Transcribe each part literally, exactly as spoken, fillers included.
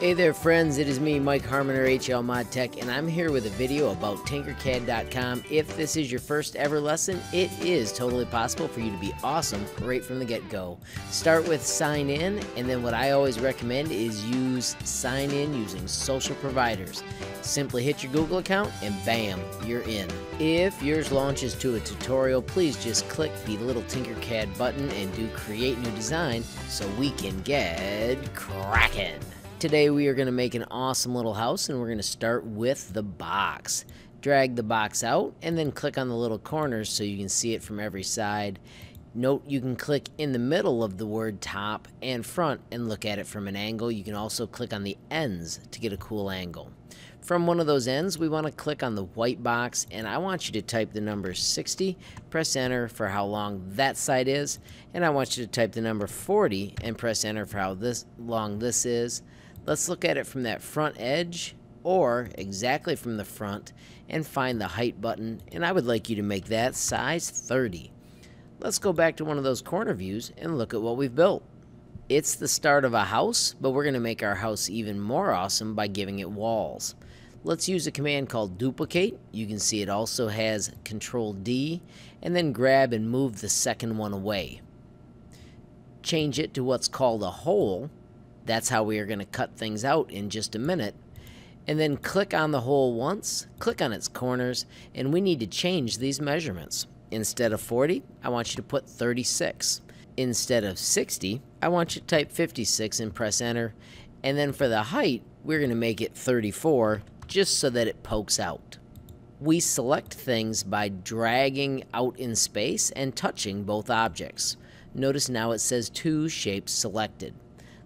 Hey there friends, it is me, Mike Harmoner, H L ModTech, and I'm here with a video about Tinkercad dot com. If this is your first ever lesson, it is totally possible for you to be awesome right from the get-go. Start with sign in, and then what I always recommend is use sign in using social providers. Simply hit your Google account and bam, you're in. If yours launches to a tutorial, please just click the little Tinkercad button and do create new design so we can get cracking. Today we are going to make an awesome little house, and we're going to start with the box. Drag the box out and then click on the little corners so you can see it from every side. Note you can click in the middle of the word top and front and look at it from an angle. You can also click on the ends to get a cool angle. From one of those ends, we want to click on the white box, and I want you to type the number sixty, press enter for how long that side is, and I want you to type the number forty and press enter for how this long this is. Let's look at it from that front edge, or exactly from the front, and find the height button, and I would like you to make that size thirty. Let's go back to one of those corner views and look at what we've built. It's the start of a house, but we're going to make our house even more awesome by giving it walls. Let's use a command called duplicate. You can see it also has control D, and then grab and move the second one away. Change it to what's called a hole. That's how we are going to cut things out in just a minute. And then click on the hole once, click on its corners, and we need to change these measurements. Instead of forty, I want you to put thirty-six. Instead of sixty, I want you to type fifty-six and press enter. And then for the height, we're going to make it thirty-four, just so that it pokes out. We select things by dragging out in space and touching both objects. Notice now it says two shapes selected.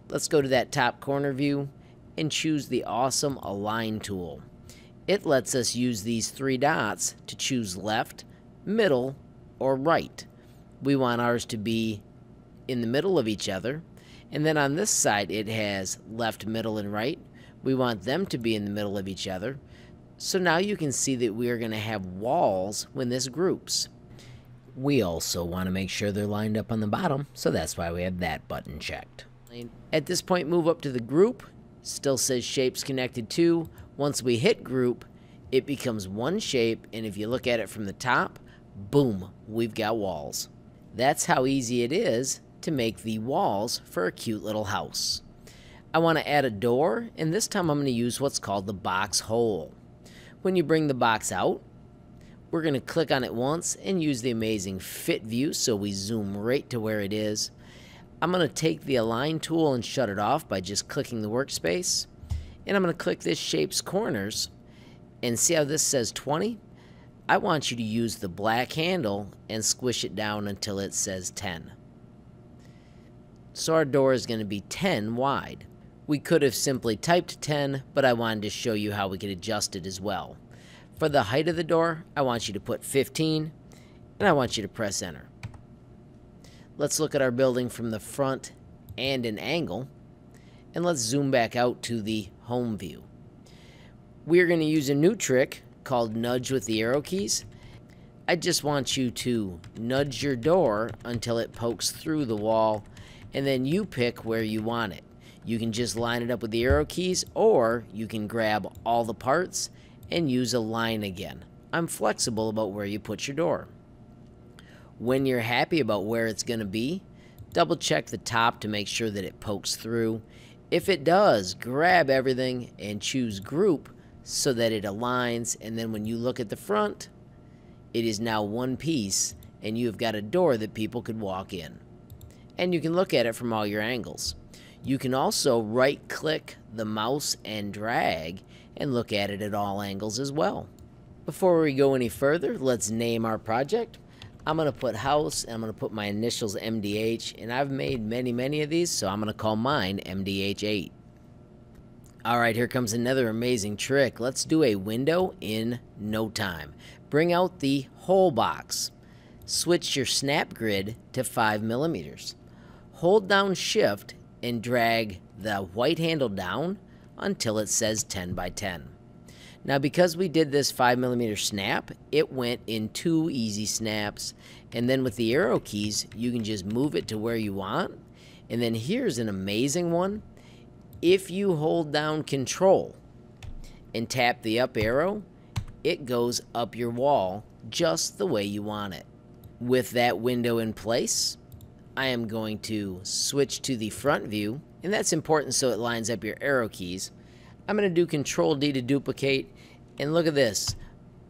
Let's go to that top corner view and choose the awesome Align tool. It lets us use these three dots to choose left, middle, or right. We want ours to be in the middle of each other. And then on this side, it has left, middle, and right. We want them to be in the middle of each other. So now you can see that we are going to have walls when this groups. We also want to make sure they're lined up on the bottom, so that's why we have that button checked. At this point, move up to the group. Still says shapes connected to. Once we hit group, it becomes one shape, and if you look at it from the top, boom, we've got walls. That's how easy it is to make the walls for a cute little house. I want to add a door, and this time I'm going to use what's called the box hole. When you bring the box out, we're going to click on it once and use the amazing fit view so we zoom right to where it is. I'm going to take the Align tool and shut it off by just clicking the workspace. And I'm going to click this shape's corners and see how this says twenty. I want you to use the black handle and squish it down until it says ten. So our door is going to be ten wide. We could have simply typed ten, but I wanted to show you how we could adjust it as well. For the height of the door, I want you to put fifteen, and I want you to press enter. Let's look at our building from the front and an angle, and let's zoom back out to the home view. We're going to use a new trick called nudge with the arrow keys. I just want you to nudge your door until it pokes through the wall, and then you pick where you want it. You can just line it up with the arrow keys, or you can grab all the parts and use a line again. I'm flexible about where you put your door. When you're happy about where it's going to be, double check the top to make sure that it pokes through. If it does, grab everything and choose group so that it aligns, and then when you look at the front, it is now one piece and you've got a door that people could walk in. And you can look at it from all your angles. You can also right click the mouse and drag and look at it at all angles as well. Before we go any further, let's name our project. I'm going to put house, and I'm going to put my initials M D H, and I've made many, many of these, so I'm going to call mine M D H eight. Alright, here comes another amazing trick. Let's do a window in no time. Bring out the hole box. Switch your snap grid to five millimeters. Hold down shift and drag the white handle down until it says ten by ten. Now, because we did this five millimeter snap, it went in two easy snaps. And then with the arrow keys, you can just move it to where you want. And then here's an amazing one. if you hold down Control and tap the up arrow, it goes up your wall just the way you want it. With that window in place, I am going to switch to the front view, and that's important so it lines up your arrow keys. I'm going to do Control D to duplicate, and look at this.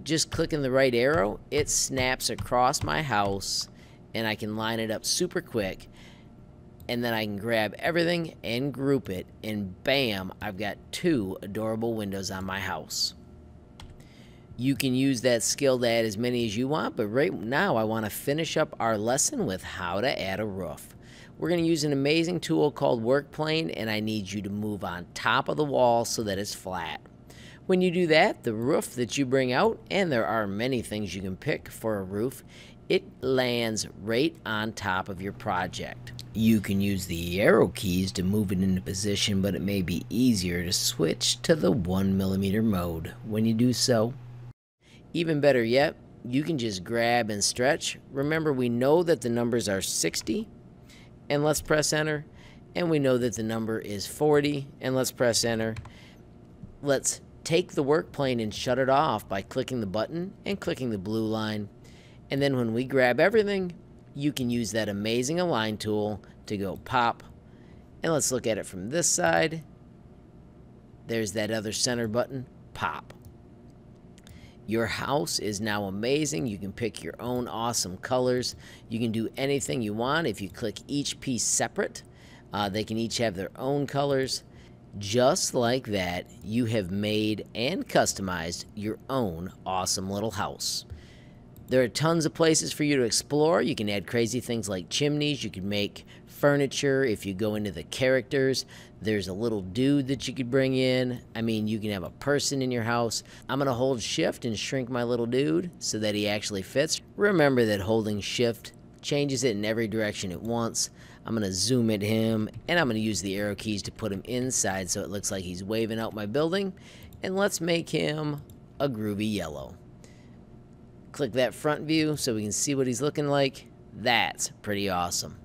Just clicking the right arrow, it snaps across my house, and I can line it up super quick, and then I can grab everything and group it, and bam, I've got two adorable windows on my house. You can use that skill to add as many as you want, but right now I want to finish up our lesson with how to add a roof. We're going to use an amazing tool called Work Plane, and I need you to move on top of the wall so that it's flat. When you do that, the roof that you bring out, and there are many things you can pick for a roof, it lands right on top of your project. You can use the arrow keys to move it into position, but it may be easier to switch to the one millimeter mode. When you do so, even better yet, you can just grab and stretch. Remember, we know that the numbers are sixty, and let's press enter, and we know that the number is forty, and let's press enter. Let's take the work plane and shut it off by clicking the button and clicking the blue line, and then when we grab everything, you can use that amazing align tool to go pop. And let's look at it from this side. There's that other center button, pop. Your house is now amazing. You can pick your own awesome colors. You can do anything you want. If you click each piece separate, uh, they can each have their own colors. Just like that, you have made and customized your own awesome little house. There are tons of places for you to explore. You can add crazy things like chimneys. You can make furniture. If you go into the characters, there's a little dude that you could bring in. I mean, you can have a person in your house. I'm going to hold shift and shrink my little dude so that he actually fits. Remember that holding shift changes it in every direction at once. I'm going to zoom at him, and I'm going to use the arrow keys to put him inside so it looks like he's waving out my building. And let's make him a groovy yellow. Click that front view so we can see what he's looking like. That's pretty awesome.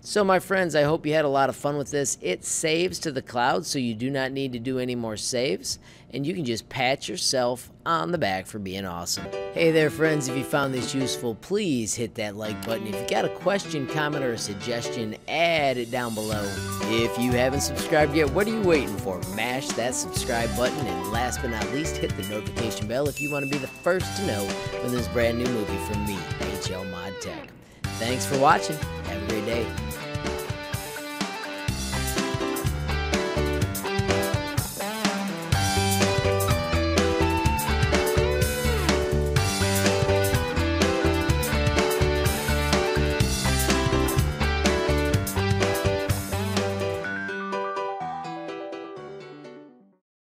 So my friends, I hope you had a lot of fun with this. It saves to the cloud, so you do not need to do any more saves, and you can just pat yourself on the back for being awesome. Hey there friends, if you found this useful, please hit that like button. If you got a question, comment, or a suggestion, add it down below. If you haven't subscribed yet, what are you waiting for? Mash that subscribe button, and last but not least, hit the notification bell if you want to be the first to know when there's a brand new movie from me, H L ModTech. Thanks for watching. Have a great day.